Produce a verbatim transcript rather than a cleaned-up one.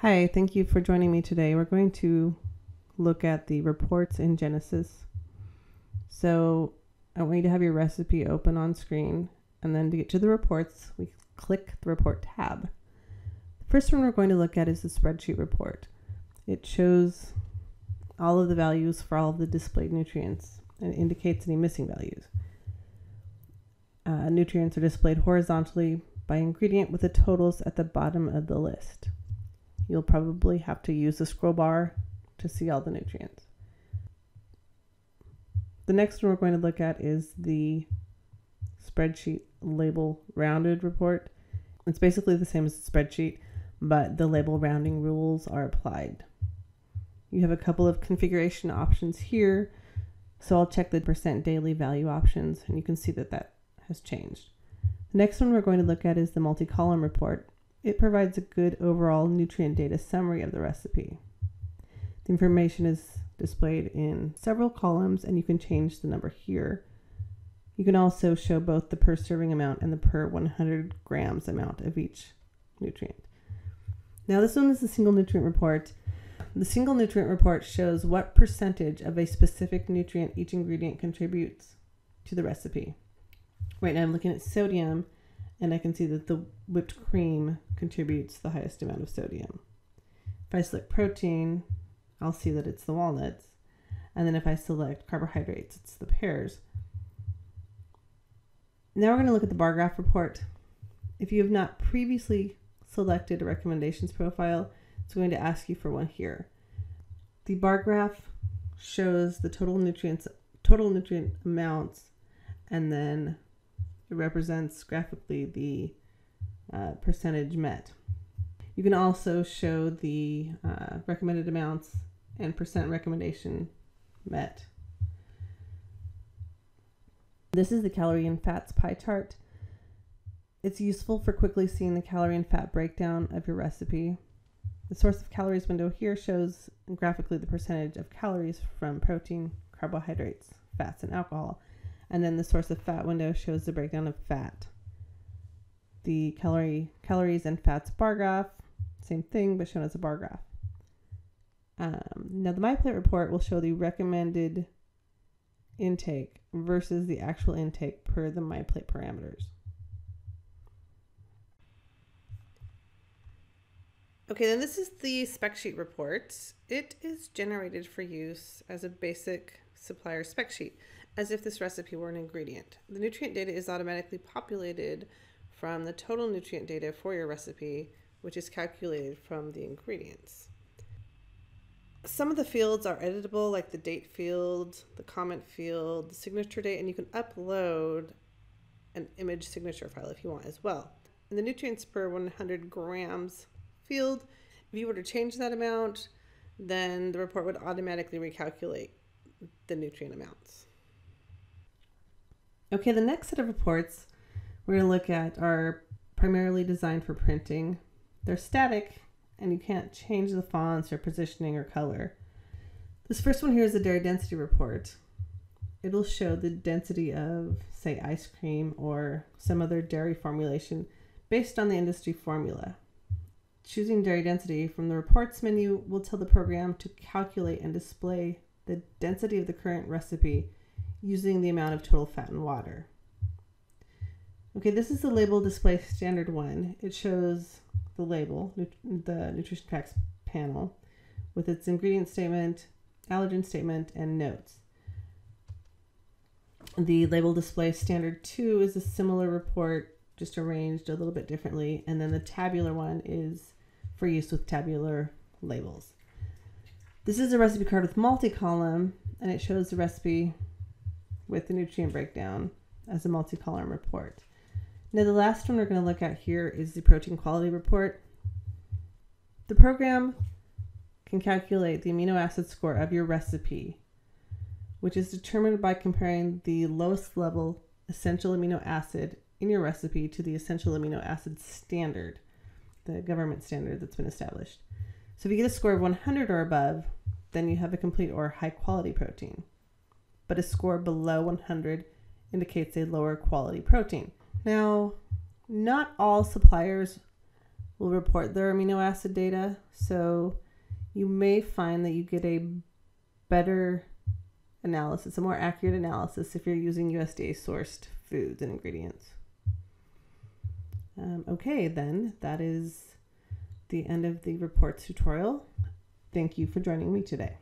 Hi, thank you for joining me today. We're going to look at the reports in Genesis. So I want you to have your recipe open on screen, and then to get to the reports, we click the report tab. The first one we're going to look at is the spreadsheet report. It shows all of the values for all of the displayed nutrients and indicates any missing values. Uh, nutrients are displayed horizontally by ingredient with the totals at the bottom of the list. You'll probably have to use the scroll bar to see all the nutrients. The next one we're going to look at is the spreadsheet label rounded report. It's basically the same as the spreadsheet, but the label rounding rules are applied. You have a couple of configuration options here. So I'll check the percent daily value options, and you can see that that has changed. The next one we're going to look at is the multi-column report. It provides a good overall nutrient data summary of the recipe. The information is displayed in several columns, and you can change the number here. You can also show both the per serving amount and the per one hundred grams amount of each nutrient. Now this one is the single nutrient report. The single nutrient report shows what percentage of a specific nutrient each ingredient contributes to the recipe. Right now I'm looking at sodium, and I can see that the whipped cream contributes the highest amount of sodium. If I select protein, I'll see that it's the walnuts. And then if I select carbohydrates, it's the pears. Now we're going to look at the bar graph report. If you have not previously selected a recommendations profile, it's going to ask you for one here. The bar graph shows the total nutrients, total nutrient amounts, and then it represents graphically the uh, percentage met. You can also show the uh, recommended amounts and percent recommendation met. This is the calorie and fats pie chart. It's useful for quickly seeing the calorie and fat breakdown of your recipe. The source of calories window here shows graphically the percentage of calories from protein, carbohydrates, fats, and alcohol. And then the source of fat window shows the breakdown of fat. The calorie, calories and fats bar graph, same thing, but shown as a bar graph. Um, now the MyPlate report will show the recommended intake versus the actual intake per the MyPlate parameters. Okay, then this is the spec sheet report. It is generated for use as a basic supplier spec sheet, as if this recipe were an ingredient. The nutrient data is automatically populated from the total nutrient data for your recipe, which is calculated from the ingredients. Some of the fields are editable, like the date field, the comment field, the signature date, and you can upload an image signature file if you want as well. In the nutrients per one hundred grams field, if you were to change that amount, then the report would automatically recalculate the nutrient amounts. Okay, the next set of reports we're going to look at are primarily designed for printing. They're static, and you can't change the fonts or positioning or color. This first one here is the dairy density report. It'll show the density of, say, ice cream or some other dairy formulation based on the industry formula. Choosing dairy density from the reports menu will tell the program to calculate and display the density of the current recipe using the amount of total fat and water. Okay, this is the label display standard one. It shows the label, the nutrition facts panel, with its ingredient statement, allergen statement, and notes. The label display standard two is a similar report, just arranged a little bit differently. And then the tabular one is for use with tabular labels. This is a recipe card with multi-column, and it shows the recipe with the nutrient breakdown as a multi-column report. Now the last one we're going to look at here is the protein quality report. The program can calculate the amino acid score of your recipe, which is determined by comparing the lowest level essential amino acid in your recipe to the essential amino acid standard, the government standard that's been established. So if you get a score of one hundred or above, then you have a complete or high quality protein. But a score below one hundred indicates a lower quality protein. Now, not all suppliers will report their amino acid data. So you may find that you get a better analysis, a more accurate analysis, if you're using U S D A sourced foods and ingredients. Um, okay, then that is the end of the reports tutorial. Thank you for joining me today.